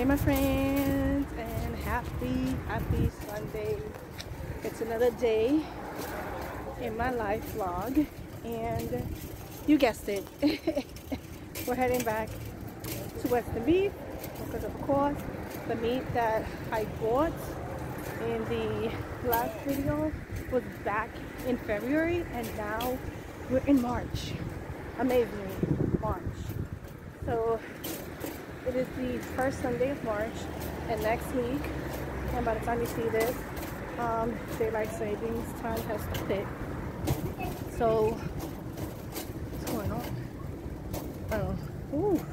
Hey my friends, and happy Sunday. It's another day in my life vlog, and you guessed it. We're heading back to Western Beef because of course the meat that I bought in the last video was back in February, and now we're in March. Amazing, March. So it is the first Sunday of March, and next week, and by the time you see this, daylight savings time has hit. So, what's going on? Oh, ooh.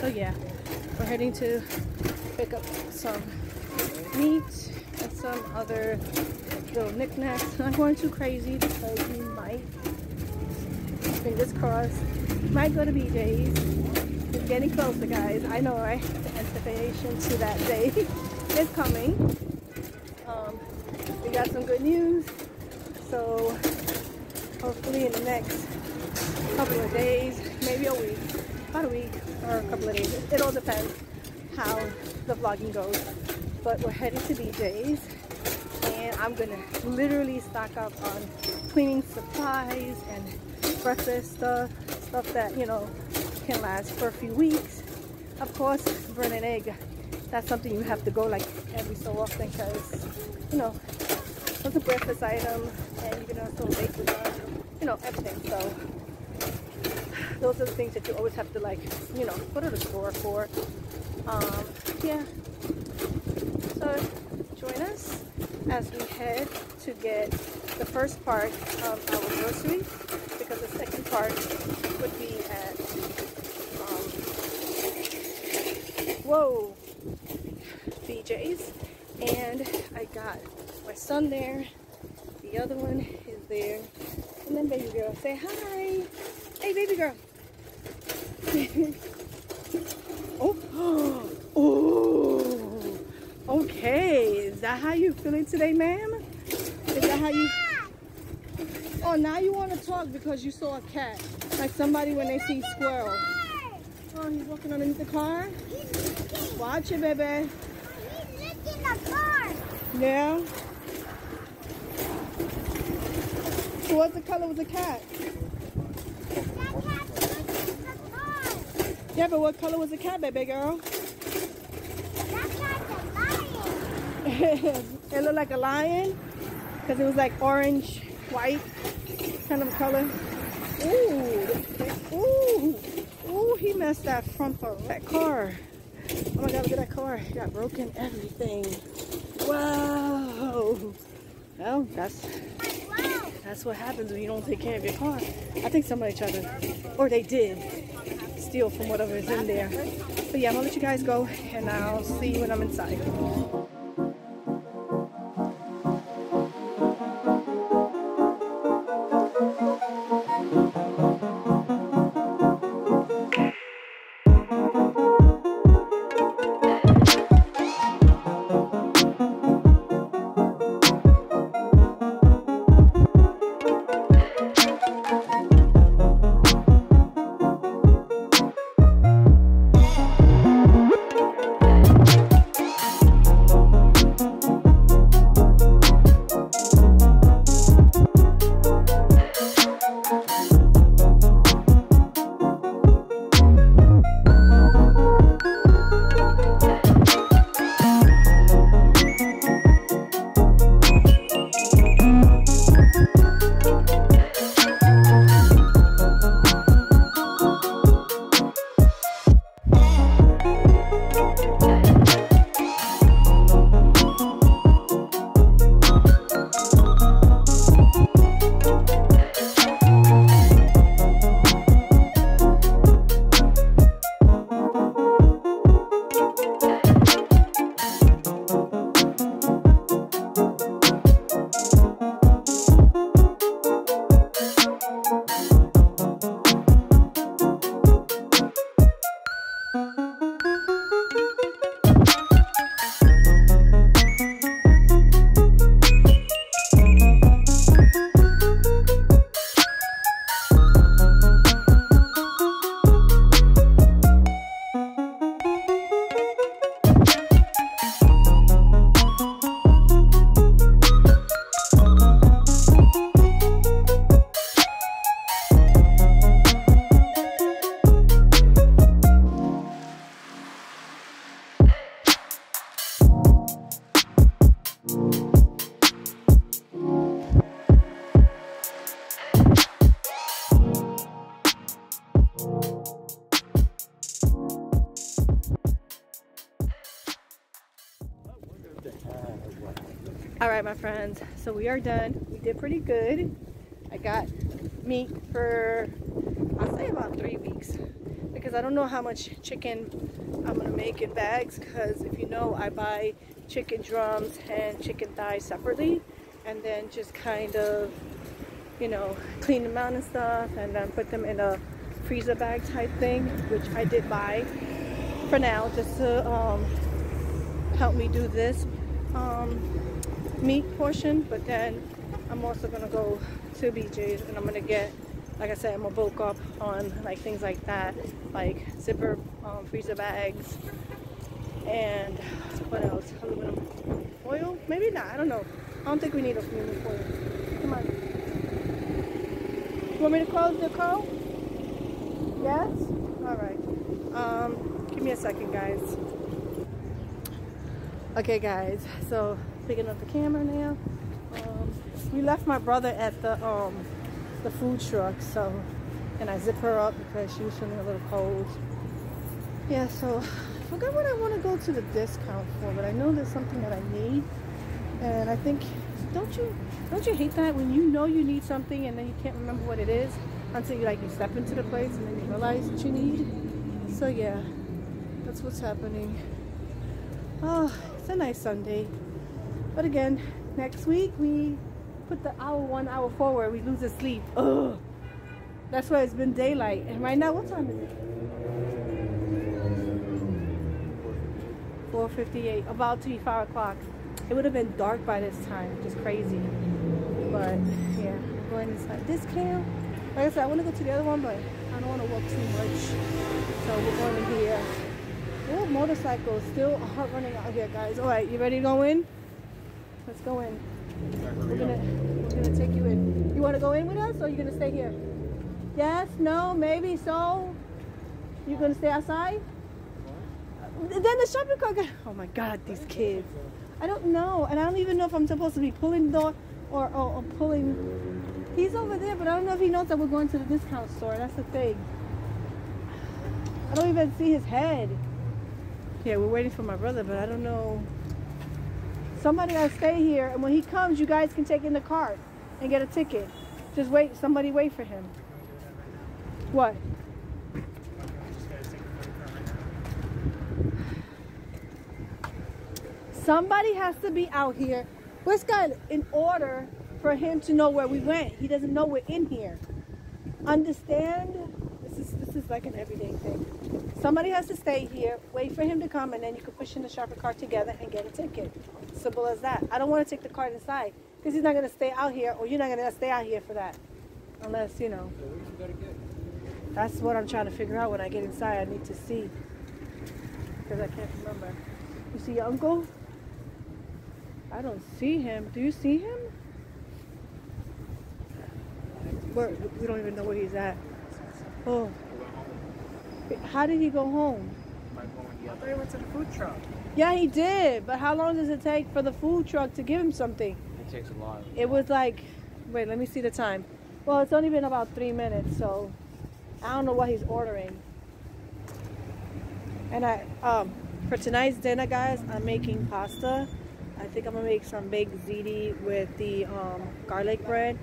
So yeah, we're heading to pick up some meat and some other little knickknacks. Not going too crazy because we might, fingers crossed, might go to BJ's. It's getting closer, guys. I know, right? The anticipation to that day is coming. We got some good news. So hopefully in the next couple of days, maybe a week, about a week or a couple of days. It all depends how the vlogging goes. But we're headed to BJ's, and I'm gonna literally stock up on cleaning supplies and breakfast stuff that, you know, can last for a few weeks. Of course, burn an egg, that's something you have to go like every so often because, you know, it's a breakfast item, and you can also make with them, you know, everything. So those are the things that you always have to, like, you know, go to the store for. Yeah, so join us as we head to get the first part of our groceries, because the second part would be at BJ's. And I got my son there, the other one is there, and then baby girl, say hi. Hey baby girl. Oh, oh, okay, is that how you feeling today, ma'am? Is that how you? Oh, now you want to talk because you saw a cat, like somebody when they see squirrel. Oh, he's walking underneath the car? Watch it, baby. He's licking the car. Yeah? So what the color was the cat? That cat licking the car. Yeah, but what color was the cat, baby girl? That cat's a lion. It looked like a lion? Because it was like orange, white kind of color. Ooh. Ooh. Ooh, he messed that front of that car. Oh my God, look at that car. It got broken everything. Wow. Well, that's what happens when you don't take care of your car. I think somebody tried to, or they did, steal from whatever is in there. But yeah, I'm gonna let you guys go, and I'll see you when I'm inside. All right, my friends, so we are done. We did pretty good. I got meat for, I'll say, about 3 weeks, because I don't know how much chicken I'm gonna make in bags, because if you know, I buy chicken drums and chicken thighs separately, and then just kind of, you know, clean them out and stuff, and then put them in a freezer bag type thing, which I did buy for now, just to help me do this meat portion. But then I'm also gonna go to BJ's and I'm gonna get, like I said, I'm gonna bulk up on like things like that, like zipper freezer bags, and what else, aluminum foil, maybe not, I don't know. I don't think we need aluminum foil. Come on, you want me to close the coat? Yes? All right, give me a second, guys. Okay, guys, so picking up the camera now. We left my brother at the food truck, so, and I zip her up because she was feeling a little cold. Yeah, so I forgot what I want to go to the discount for, but I know there's something that I need, and I think, don't you hate that when you know you need something and then you can't remember what it is until you, like, you step into the place and then you realize what you need? So yeah, that's what's happening. Oh, it's a nice Sunday, but again, next week we put the hour 1 hour forward, we lose the sleep. Ugh. That's why it's been daylight. And right now, what time is it? 4:58, about to be 5 o'clock. It would have been dark by this time, just crazy. But yeah, I'm going inside this camp. Like I said, I want to go to the other one, but I don't want to walk too much. So we're going to here. Oh, motorcycles still are running out here, guys. All right, you ready to go in? Let's go in. We're gonna take you in. You want to go in with us, or are you gonna stay here? Yes, no, maybe so. You gonna stay outside? Then the shopping cart. Oh my God, these kids. I don't know, and I don't even know if I'm supposed to be pulling the door or pulling. He's over there, but I don't know if he knows that we're going to the discount store. That's the thing. I don't even see his head. Yeah, we're waiting for my brother, but I don't know. Somebody gotta stay here, and when he comes, you guys can take in the cart and get a ticket. Just wait, somebody wait for him. What? Somebody has to be out here. We're Skylar, in order for him to know where we went. He doesn't know we're in here. Understand? This is like an everyday thing. Somebody has to stay here, wait for him to come, and then you can push in the shopping cart together and get a ticket. Simple as that. I don't want to take the cart inside because he's not going to stay out here, or you're not going to stay out here for that. Unless, you know. That's what I'm trying to figure out when I get inside. I need to see because I can't remember. You see your uncle? I don't see him. Do you see him? We don't even know where he's at. Oh, how did he go home? I thought he went to the food truck. Yeah, he did, but how long does it take for the food truck to give him something? It takes a lot. It was like, wait, let me see the time. Well, it's only been about 3 minutes, so I don't know what he's ordering. And I, for tonight's dinner, guys, I'm making pasta. I think I'm gonna make some baked ziti with the garlic bread.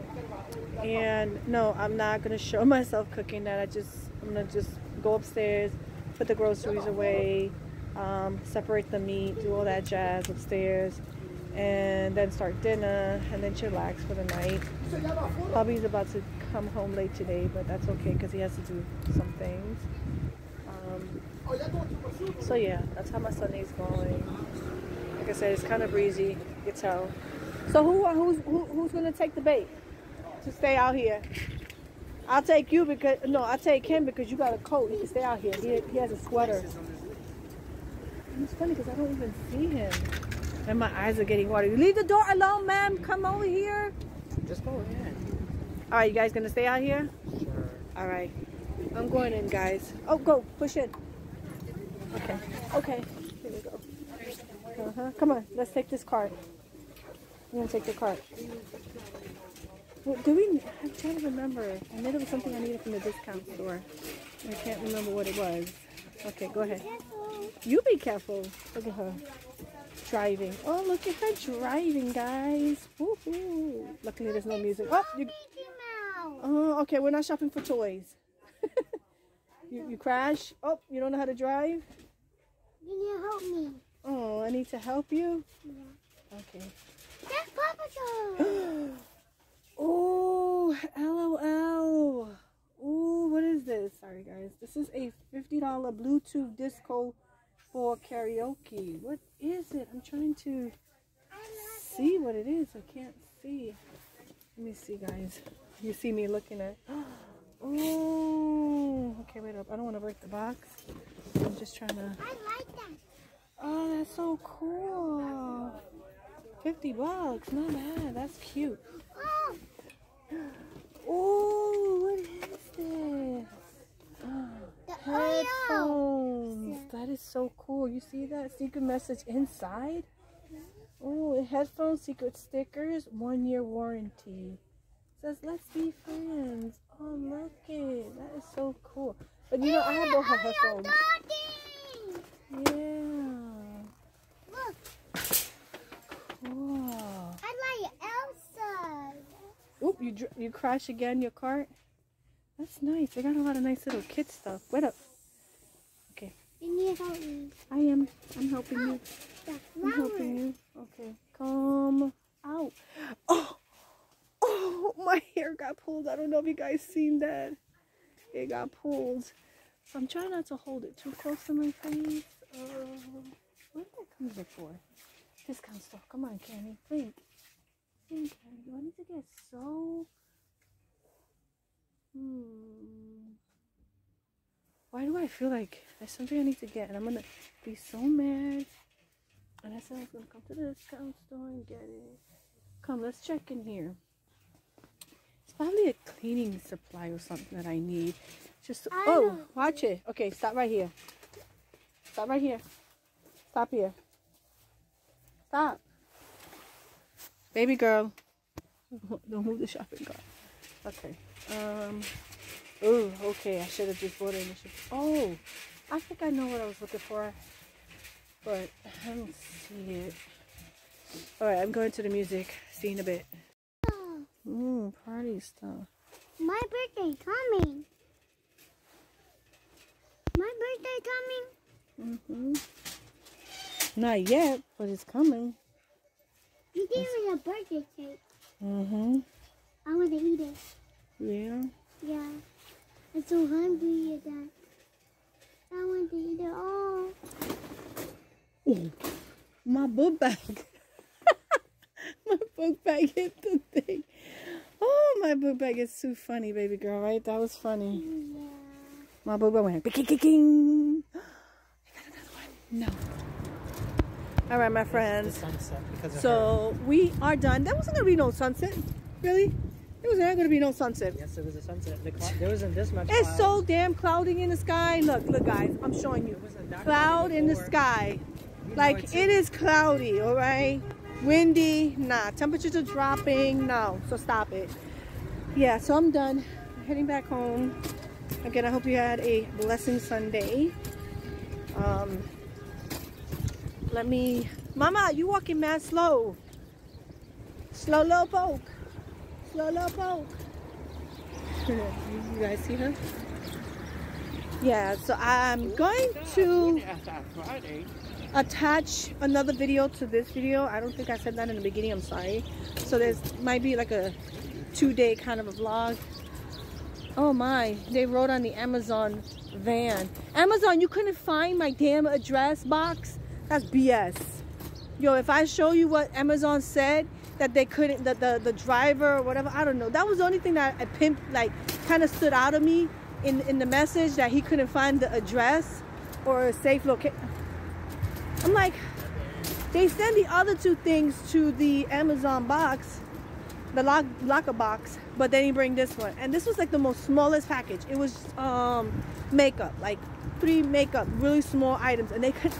And no, I'm not gonna show myself cooking that. I'm gonna just go upstairs, put the groceries away, separate the meat, do all that jazz upstairs, and then start dinner and then chillax for the night. Bobby's about to come home late today, but that's okay because he has to do some things. So yeah, that's how my Sunday's going. Like I said, it's kind of breezy, you can tell. So who's gonna take the bait? To stay out here, I'll take you because no, I'll take him because you got a coat. You can stay out here. He has a sweater. And it's funny because I don't even see him, and my eyes are getting watery. Leave the door alone, ma'am. Come over here. Just go in. All right, you guys gonna stay out here? Sure. All right, I'm going in, guys. Oh, go push in. Okay. Okay. Here we go. Come on, let's take this cart. I'm gonna take the cart. What do we? I'm trying to remember. I know there was something I needed from the discount store. I can't remember what it was. Okay, go ahead. You be careful. Look at her. driving. Oh, look at her driving, guys. Woohoo. Luckily, there's no music. Oh, you... oh, okay. We're not shopping for toys. You crash. Oh, you don't know how to drive? You need to help me. Oh, I need to help you? Yeah. Okay. That's Paw Patrol. Oh, LOL. Oh, what is this? Sorry, guys. This is a $50 Bluetooth disco for karaoke. What is it? I'm trying to see what it is. I can't see. Let me see, guys. You see me looking at... oh, okay, wait up. I don't want to break the box. I'm just trying to... I like that. Oh, that's so cool. 50 bucks. Not bad. That's cute. Oh, what is this? Headphones. That is so cool. You see that? Secret message inside. Oh, headphones, secret stickers, 1-year warranty. It says, let's be friends. Oh, look it. That is so cool. But you know, I have both her headphones. Yeah. Look. Cool. I like Elsa. Oop, you crash again, your cart. That's nice. They got a lot of nice little kid stuff. Wait up. Okay. You need help me. I am. I'm helping you. I'm helping you. Okay. Come out. Oh. Oh, my hair got pulled. I don't know if you guys seen that. It got pulled. So I'm trying not to hold it too close to my face. What did that come here for? Discount store. Come on, Candy. Think. Think, Candy. Do I need to get so... Why do I feel like there's something I need to get and I'm gonna be so mad? And I said I was gonna come to the discount store and get it. Come, let's check in here. It's probably a cleaning supply or something that I need. Just oh, watch it. Okay, stop right here. Stop right here. Stop here. Stop. Baby girl. Don't move the shopping cart. Okay. Oh, okay, I should have just bought it. Oh, I think I know what I was looking for, but I don't see it. All right, I'm going to the music. See you in a bit. Ooh, party stuff. My birthday coming. My birthday coming. Not yet, but it's coming. You gave me a birthday cake. I want to eat it. Yeah? Yeah. I'm so hungry at that. I want to eat it all. Oh, my book bag. My book bag hit the thing. Oh, my book bag is too funny, baby girl, right? That was funny. Yeah. My book bag went, king. I got another one. No. All right, my friends. So, we are done. That wasn't going to be no sunset. Really? There was not going to be no sunset. Yes, there was a sunset. There wasn't this much cloud. It's so damn cloudy in the sky. Look, guys. I'm showing you. Cloud in the sky. Like, it is cloudy, all right? Windy. Nah. Temperatures are dropping. No. So, stop it. Yeah, so I'm done. I'm heading back home. Again, I hope you had a blessing Sunday. Let me... Mama, you walking mad slow. Slow, low poke. You guys see her? Yeah, so I'm going to attach another video to this video. I don't think I said that in the beginning. I'm sorry. So there's might be like a 2-day kind of a vlog. Oh my, they rode on the Amazon van. Amazon, you couldn't find my damn address box? That's BS. Yo, if I show you what Amazon said, that they couldn't, the driver or whatever, I don't know. That was the only thing that I pimped, like, kind of stood out of me in the message, that he couldn't find the address or a safe location. I'm like, they send the other two things to the Amazon box, the locker box, but they didn't bring this one. And this was like the most smallest package. It was makeup, like 3 makeup, really small items, and they couldn't.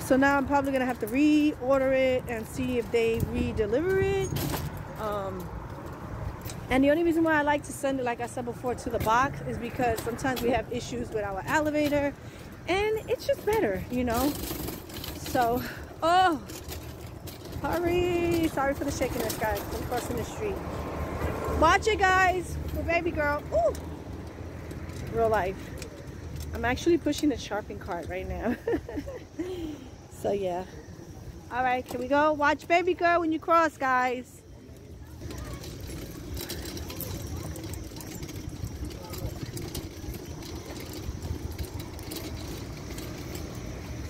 So now I'm probably going to have to reorder it and see if they re-deliver it. And the only reason why I like to send it, like I said before, to the box is because sometimes we have issues with our elevator. And it's just better, you know. So, oh, hurry. Sorry for the shakiness, guys. I'm crossing the street. Watch it, guys. For baby girl. Ooh. Real life. I'm actually pushing the shopping cart right now. So, yeah. All right, can we go? Watch baby girl when you cross, guys.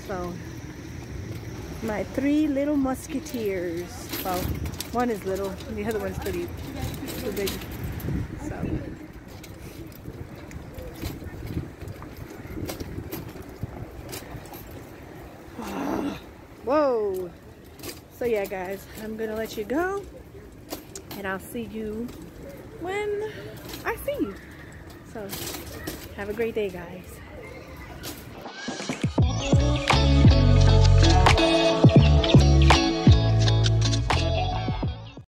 So, my three little musketeers. Well, one is little, and the other one's pretty big. So. Whoa. So yeah, guys, I'm gonna let you go, and I'll see you when I see you. So have a great day, guys.